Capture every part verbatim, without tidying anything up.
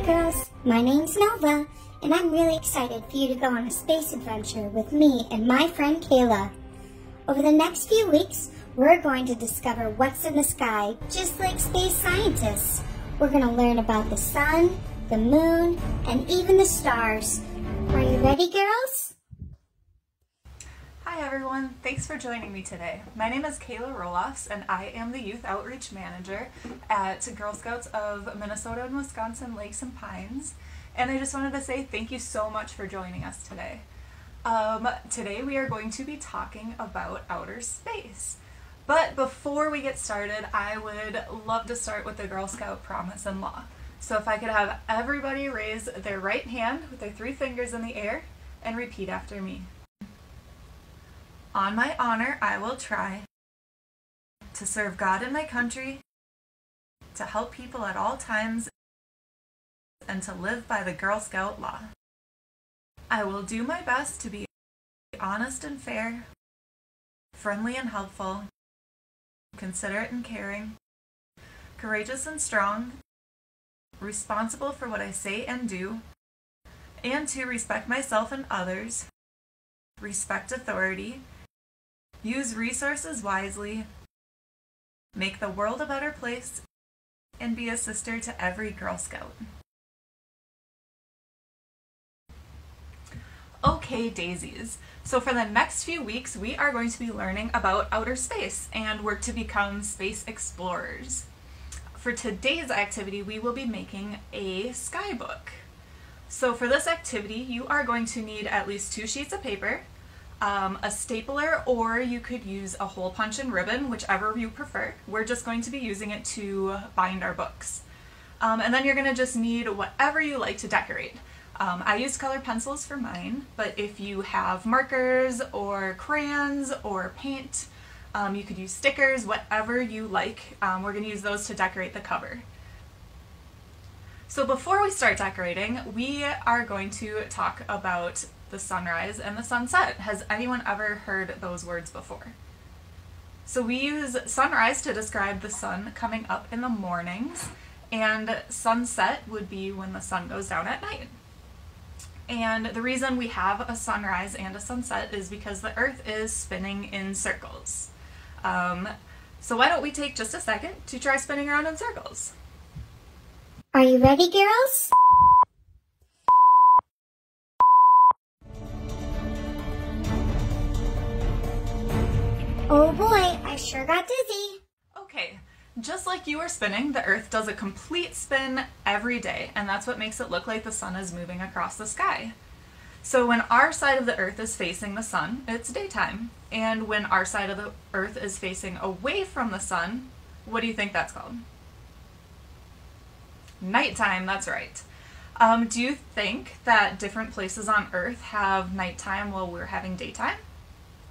Hi girls, my name's Nova, and I'm really excited for you to go on a space adventure with me and my friend Kayla. Over the next few weeks, we're going to discover what's in the sky, just like space scientists. We're going to learn about the sun, the moon, and even the stars. Are you ready, girls? Hi everyone, thanks for joining me today. My name is Kayla Roloff and I am the Youth Outreach Manager at Girl Scouts of Minnesota and Wisconsin, Lakes and Pines. And I just wanted to say thank you so much for joining us today. Um, today we are going to be talking about outer space. But before we get started, I would love to start with the Girl Scout Promise and Law. So if I could have everybody raise their right hand with their three fingers in the air and repeat after me. On my honor, I will try to serve God and my country, to help people at all times, and to live by the Girl Scout law. I will do my best to be honest and fair, friendly and helpful, considerate and caring, courageous and strong, responsible for what I say and do, and to respect myself and others, respect authority, use resources wisely, make the world a better place, and be a sister to every Girl Scout. Okay, Daisies, so for the next few weeks we are going to be learning about outer space and work to become space explorers. For today's activity we will be making a skybook. So for this activity you are going to need at least two sheets of paper, um, a stapler, or you could use a hole punch and ribbon, whichever you prefer. We're just going to be using it to bind our books. Um, and then you're going to just need whatever you like to decorate. Um, I used colored pencils for mine, but if you have markers or crayons or paint, um, you could use stickers, whatever you like. Um, we're going to use those to decorate the cover. So before we start decorating, we are going to talk about the sunrise and the sunset. Has anyone ever heard those words before? So we use sunrise to describe the sun coming up in the mornings, and sunset would be when the sun goes down at night. And the reason we have a sunrise and a sunset is because the Earth is spinning in circles. Um, so why don't we take just a second to try spinning around in circles? Are you ready, girls? Oh boy, I sure got dizzy. Okay, just like you are spinning, the Earth does a complete spin every day, and that's what makes it look like the sun is moving across the sky. So when our side of the Earth is facing the sun, it's daytime. And when our side of the Earth is facing away from the sun, what do you think that's called? Nighttime, that's right. Um, do you think that different places on Earth have nighttime while we're having daytime?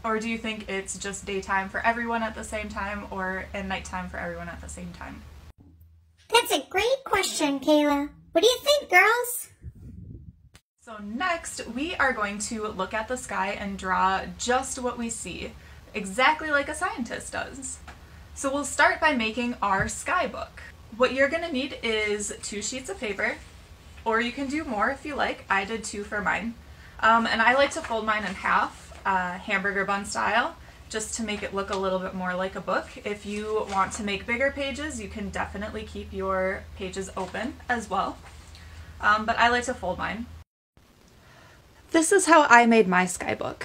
Or do you think it's just daytime for everyone at the same time, or and nighttime for everyone at the same time? That's a great question, Kayla. What do you think, girls? So next, we are going to look at the sky and draw just what we see, exactly like a scientist does. So we'll start by making our skybook. What you're going to need is two sheets of paper, or you can do more if you like. I did two for mine. Um, and I like to fold mine in half, uh, hamburger bun style, just to make it look a little bit more like a book. If you want to make bigger pages, you can definitely keep your pages open as well. Um, but I like to fold mine. This is how I made my skybook.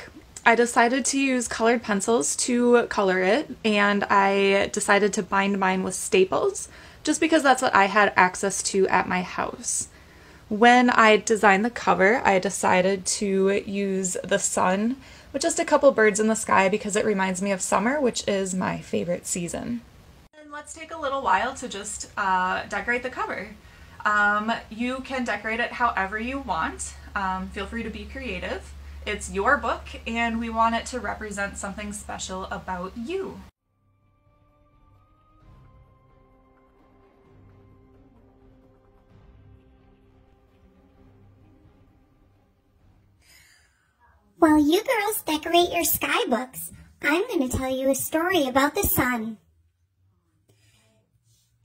I decided to use colored pencils to color it, and I decided to bind mine with staples, just because that's what I had access to at my house. When I designed the cover, I decided to use the sun with just a couple birds in the sky because it reminds me of summer, which is my favorite season. And let's take a little while to just uh, decorate the cover. Um, you can decorate it however you want. Um, feel free to be creative. It's your book, and we want it to represent something special about you. While you girls decorate your skybooks, I'm going to tell you a story about the sun.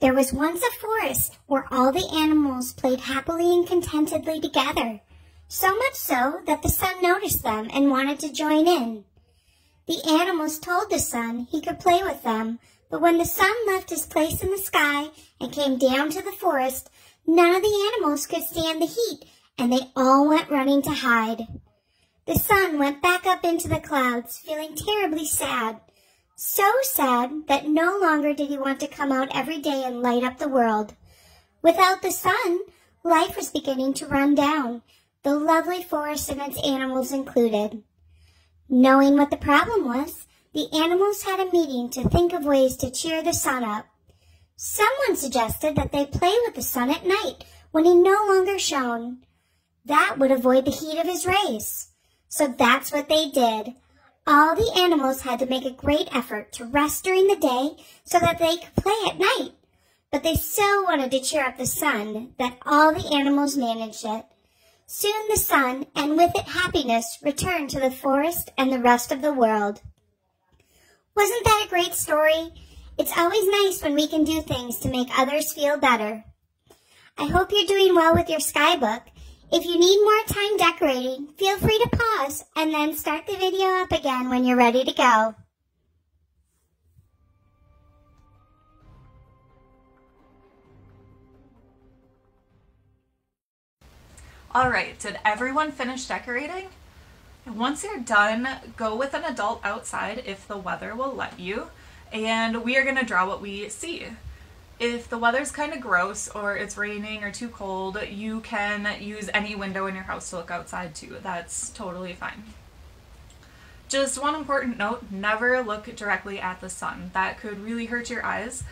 There was once a forest where all the animals played happily and contentedly together, so much so that the sun noticed them and wanted to join in. The animals told the sun he could play with them, but when the sun left his place in the sky and came down to the forest, none of the animals could stand the heat, and they all went running to hide. The sun went back up into the clouds, feeling terribly sad. So sad that no longer did he want to come out every day and light up the world. Without the sun, life was beginning to run down, the lovely forest and its animals included. Knowing what the problem was, the animals had a meeting to think of ways to cheer the sun up. Someone suggested that they play with the sun at night when he no longer shone. That would avoid the heat of his rays. So that's what they did. All the animals had to make a great effort to rest during the day so that they could play at night. But they so wanted to cheer up the sun that all the animals managed it. Soon the sun, and with it happiness, returned to the forest and the rest of the world. Wasn't that a great story? It's always nice when we can do things to make others feel better. I hope you're doing well with your skybook. If you need more time decorating, feel free to pause and then start the video up again when you're ready to go. All right, did everyone finish decorating? Once you're done, go with an adult outside if the weather will let you, and we are going to draw what we see. If the weather's kind of gross or it's raining or too cold, you can use any window in your house to look outside too. That's totally fine. Just one important note, never look directly at the sun. That could really hurt your eyes.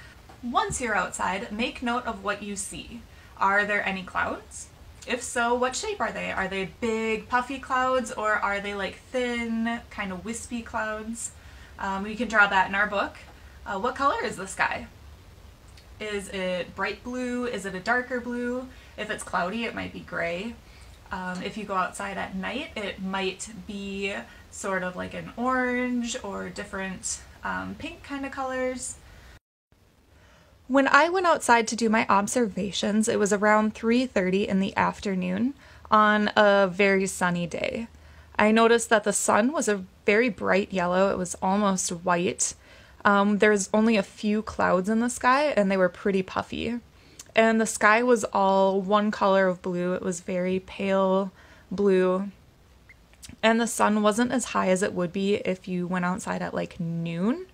Once you're outside, make note of what you see. Are there any clouds? If so, what shape are they? Are they big, puffy clouds, or are they like thin, kind of wispy clouds? Um, we can draw that in our book. Uh, what color is the sky? Is it bright blue? Is it a darker blue? If it's cloudy, it might be gray. Um, if you go outside at night, it might be sort of like an orange or different um, pink kind of colors. When I went outside to do my observations, it was around three thirty in the afternoon on a very sunny day. I noticed that the sun was a very bright yellow. It was almost white. Um, there was only a few clouds in the sky, and they were pretty puffy. And the sky was all one color of blue. It was very pale blue. And the sun wasn't as high as it would be if you went outside at like noon.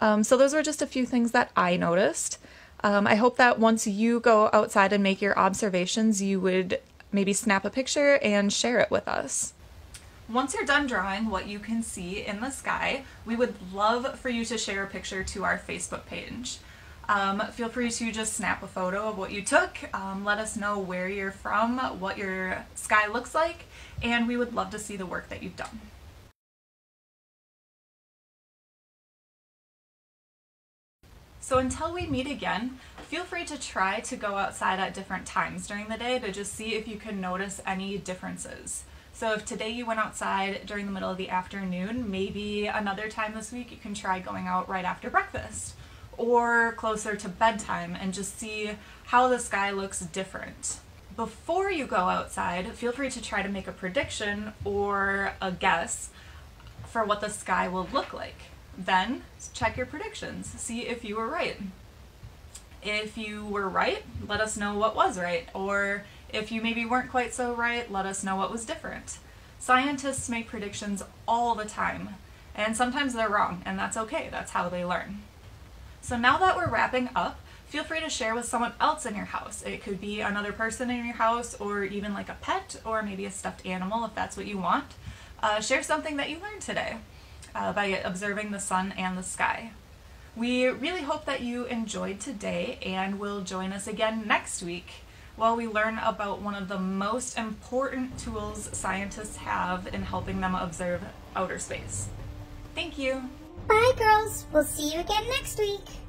Um, so those were just a few things that I noticed. Um, I hope that once you go outside and make your observations, you would maybe snap a picture and share it with us. Once you're done drawing what you can see in the sky, we would love for you to share a picture to our Facebook page. Um, feel free to just snap a photo of what you took. Um, let us know where you're from, what your sky looks like, and we would love to see the work that you've done. So until we meet again, feel free to try to go outside at different times during the day to just see if you can notice any differences. So if today you went outside during the middle of the afternoon, maybe another time this week you can try going out right after breakfast or closer to bedtime and just see how the sky looks different. Before you go outside, feel free to try to make a prediction or a guess for what the sky will look like. Then check your predictions, see if you were right. If you were right, let us know what was right, or if you maybe weren't quite so right, let us know what was different. Scientists make predictions all the time, and sometimes they're wrong, and that's okay, that's how they learn. So now that we're wrapping up, feel free to share with someone else in your house. It could be another person in your house, or even like a pet, or maybe a stuffed animal if that's what you want. Uh, share something that you learned today uh, by observing the sun and the sky. We really hope that you enjoyed today and will join us again next week while we learn about one of the most important tools scientists have in helping them observe outer space. Thank you. Bye, girls. We'll see you again next week.